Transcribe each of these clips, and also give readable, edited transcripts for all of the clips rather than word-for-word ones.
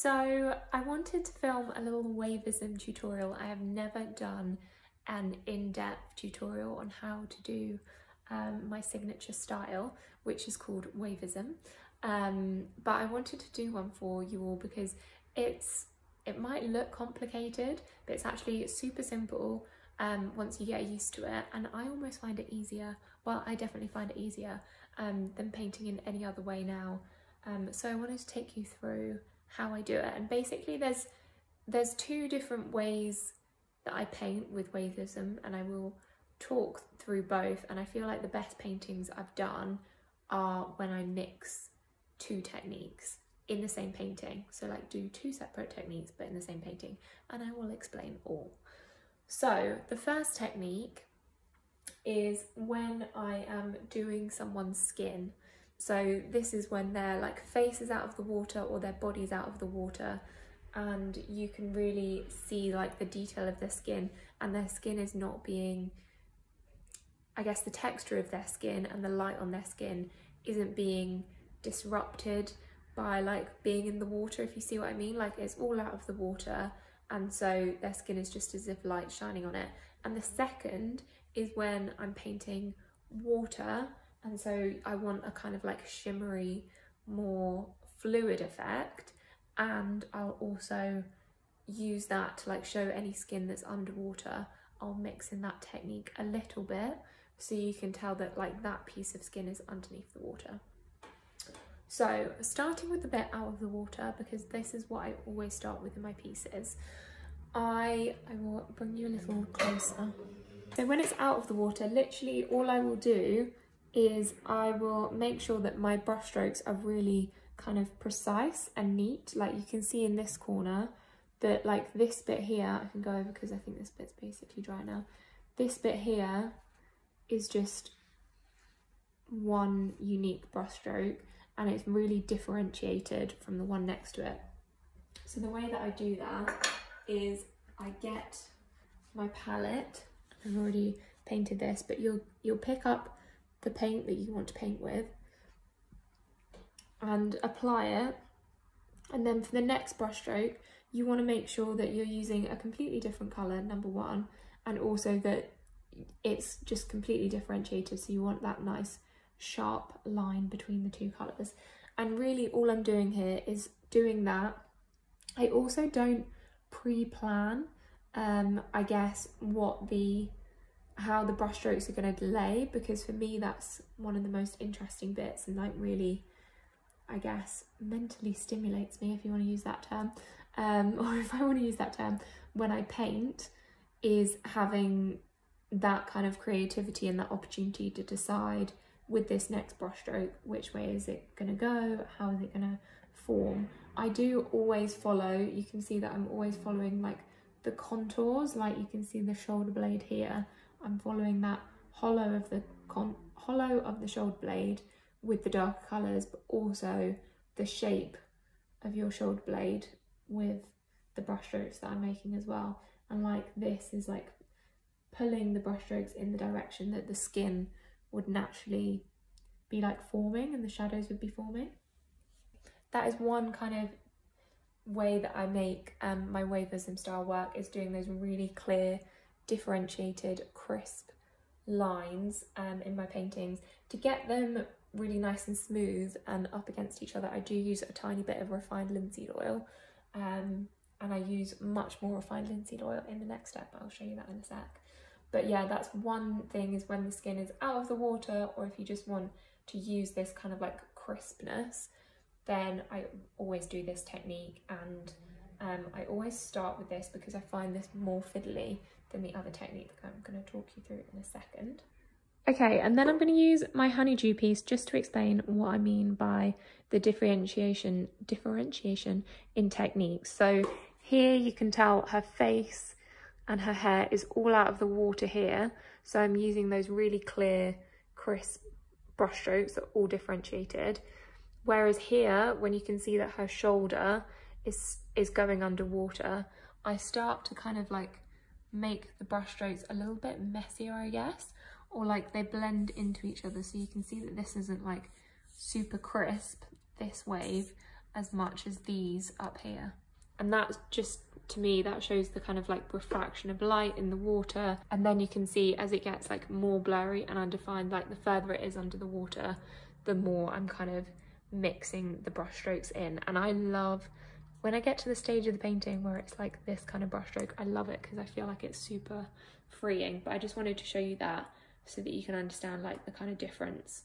So I wanted to film a little Wavism tutorial. I have never done an in-depth tutorial on how to do my signature style, which is called Wavism, but I wanted to do one for you all because it might look complicated, but it's actually super simple once you get used to it. And I almost find it easier, well, I definitely find it easier than painting in any other way now. So I wanted to take you through how I do it. And basically there's two different ways that I paint with Wavism, and I will talk through both. And I feel like the best paintings I've done are when I mix two techniques in the same painting, so like do two separate techniques but in the same painting, and I will explain all. So the first technique is when I am doing someone's skin. So this is when their like face is out of the water or their body's out of the water, and you can really see like the detail of their skin, and their skin is not being, I guess the texture of their skin and the light on their skin isn't being disrupted by like being in the water, if you see what I mean. Like it's all out of the water, and so their skin is just as if light shining on it. And the second is when I'm painting water, and so I want a kind of like shimmery, more fluid effect, and I'll also use that to like show any skin that's underwater. I'll mix in that technique a little bit so you can tell that like that piece of skin is underneath the water. So starting with the bit out of the water, because this is what I always start with in my pieces, I will bring you a little closer. So when it's out of the water, literally all I will do is I will make sure that my brush strokes are really kind of precise and neat. Like you can see in this corner that like this bit here, I can go over because I think this bit's basically dry now. This bit here is just one unique brush stroke, and it's really differentiated from the one next to it. So the way that I do that is I get my palette. I've already painted this, but you'll pick up the paint that you want to paint with and apply it, and then for the next brush stroke you want to make sure that you're using a completely different colour, number one, and also that it's just completely differentiated, so you want that nice sharp line between the two colours. And really all I'm doing here is doing that. I also don't pre-plan I guess how the brush strokes are going to delay, because for me that's one of the most interesting bits, and like really, I guess, mentally stimulates me, if you want to use that term, or if I want to use that term, when I paint, is having that kind of creativity and that opportunity to decide with this next brush stroke which way is it going to go, how is it going to form. I do always follow, you can see that I'm always following like the contours, like you can see the shoulder blade here, I'm following that hollow of the shoulder blade with the darker colours, but also the shape of your shoulder blade with the brush strokes that I'm making as well. And like this is like pulling the brush strokes in the direction that the skin would naturally be like forming and the shadows would be forming. That is one kind of way that I make my Wavism style work, is doing those really clear, differentiated, crisp lines in my paintings. To get them really nice and smooth and up against each other, I do use a tiny bit of refined linseed oil, and I use much more refined linseed oil in the next step. I'll show you that in a sec. But yeah, that's one thing, is when the skin is out of the water, or if you just want to use this kind of like crispness, then I always do this technique. And I always start with this because I find this more fiddly than the other technique that I'm going to talk you through in a second. Okay, and then I'm going to use my honeydew piece just to explain what I mean by the differentiation in techniques. So here you can tell her face and her hair is all out of the water here, so I'm using those really clear, crisp brush strokes that are all differentiated. Whereas here, when you can see that her shoulder is going underwater, I start to kind of like make the brush strokes a little bit messier, I guess, or like they blend into each other, so you can see that this isn't like super crisp, this wave, as much as these up here. And that's just, to me, that shows the kind of like refraction of light in the water. And then you can see as it gets like more blurry and undefined, like the further it is under the water, the more I'm kind of mixing the brush strokes in. And I love when I get to the stage of the painting where it's like this kind of brush stroke, I love it because I feel like it's super freeing. But I just wanted to show you that so that you can understand like the kind of difference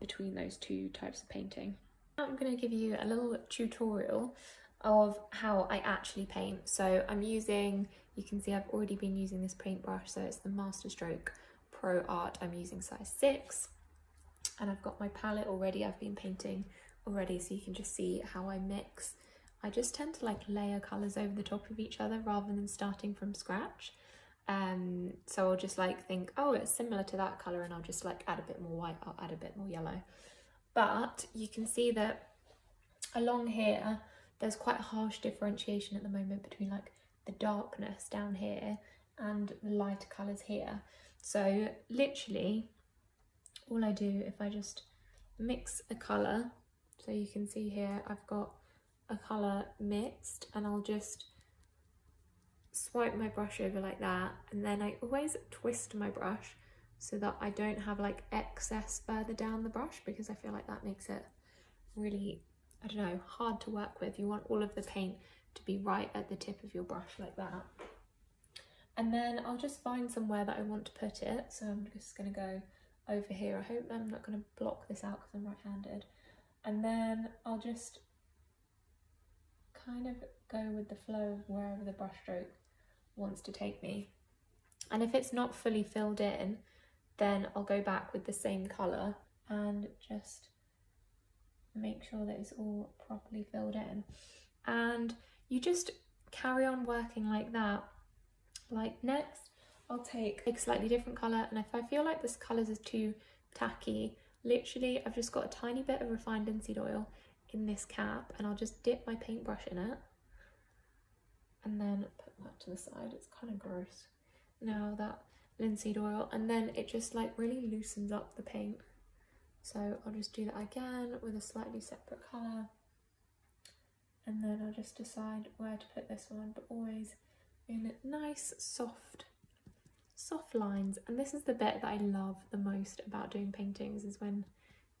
between those two types of painting. Now I'm going to give you a little tutorial of how I actually paint. So I'm using, you can see I've already been using this paintbrush, so it's the Masterstroke Pro Art. I'm using size 6 and I've got my palette already. I've been painting already, so you can just see how I mix. I just tend to like layer colours over the top of each other rather than starting from scratch. So I'll just like think, oh, it's similar to that colour, and I'll just like add a bit more white, I'll add a bit more yellow. But you can see that along here, there's quite a harsh differentiation at the moment between like the darkness down here and the lighter colours here. So literally all I do, if I just mix a colour, so you can see here I've got a colour mixed, and I'll just swipe my brush over like that, and then I always twist my brush so that I don't have like excess further down the brush, because I feel like that makes it really, I don't know, hard to work with. You want all of the paint to be right at the tip of your brush like that. And then I'll just find somewhere that I want to put it. So I'm just going to go over here. I hope I'm not going to block this out because I'm right-handed. And then I'll just kind of go with the flow of wherever the brushstroke wants to take me. And if it's not fully filled in, then I'll go back with the same colour and just make sure that it's all properly filled in. And you just carry on working like that. Like next, I'll take a slightly different colour, and if I feel like this colours is too tacky, literally I've just got a tiny bit of refined linseed oil in this cap, and I'll just dip my paintbrush in it and then put that to the side. It's kind of gross now, that linseed oil, and then it just like really loosens up the paint. So I'll just do that again with a slightly separate colour, and then I'll just decide where to put this one, but always in nice soft lines. And this is the bit that I love the most about doing paintings, is when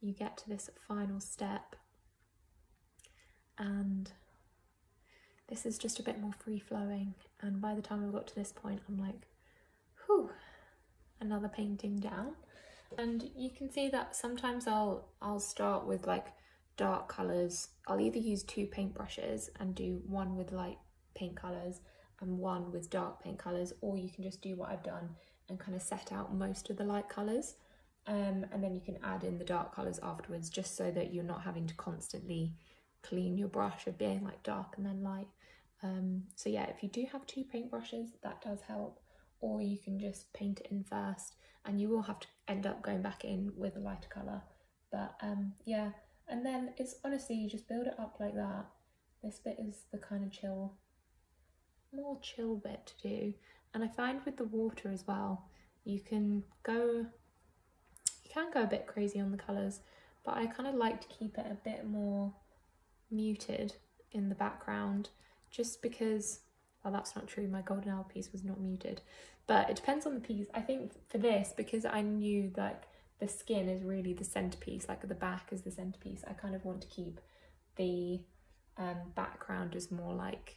you get to this final step and this is just a bit more free-flowing, and by the time I've got to this point I'm like, whew, another painting down. And you can see that sometimes I'll start with like dark colours. I'll either use two paintbrushes and do one with light paint colours and one with dark paint colours, or you can just do what I've done and kind of set out most of the light colours, and then you can add in the dark colours afterwards, just so that you're not having to constantly clean your brush of being like dark and then light. So yeah, if you do have two paintbrushes, that does help. Or you can just paint it in first, and you will have to end up going back in with a lighter colour, but yeah. And then it's honestly, you just build it up like that. This bit is the kind of chill, more chill bit to do. And I find with the water as well, you can go a bit crazy on the colours, but I kind of like to keep it a bit more muted in the background, just because, well, that's not true, my golden hour piece was not muted, but it depends on the piece. I think for this, because I knew like the skin is really the centrepiece, like the back is the centrepiece, I kind of want to keep the background as more like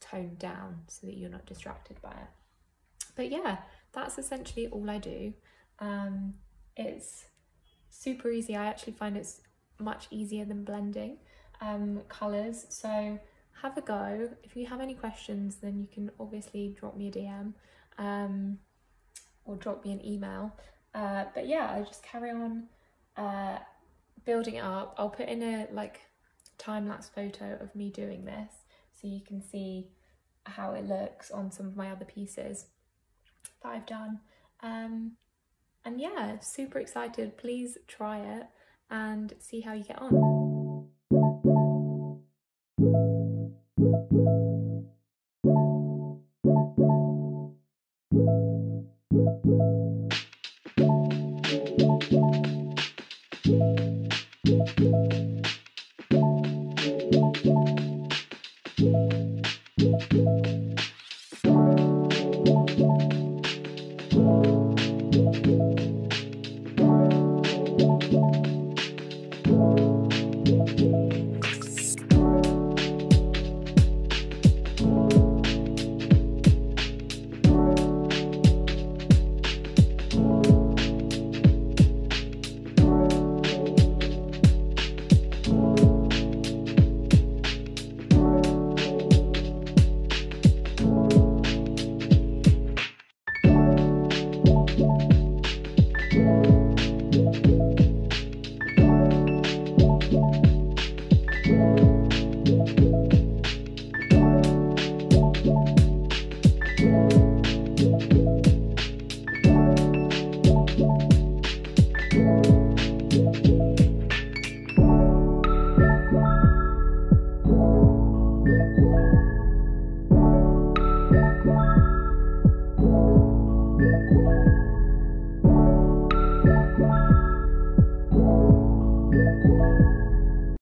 toned down so that you're not distracted by it. But yeah, that's essentially all I do. It's super easy. I actually find it's much easier than blending colours. So have a go. If you have any questions, then you can obviously drop me a DM or drop me an email. But yeah, I just carry on building it up. I'll put in a like time-lapse photo of me doing this so you can see how it looks on some of my other pieces that I've done. And yeah, super excited. Please try it and see how you get on.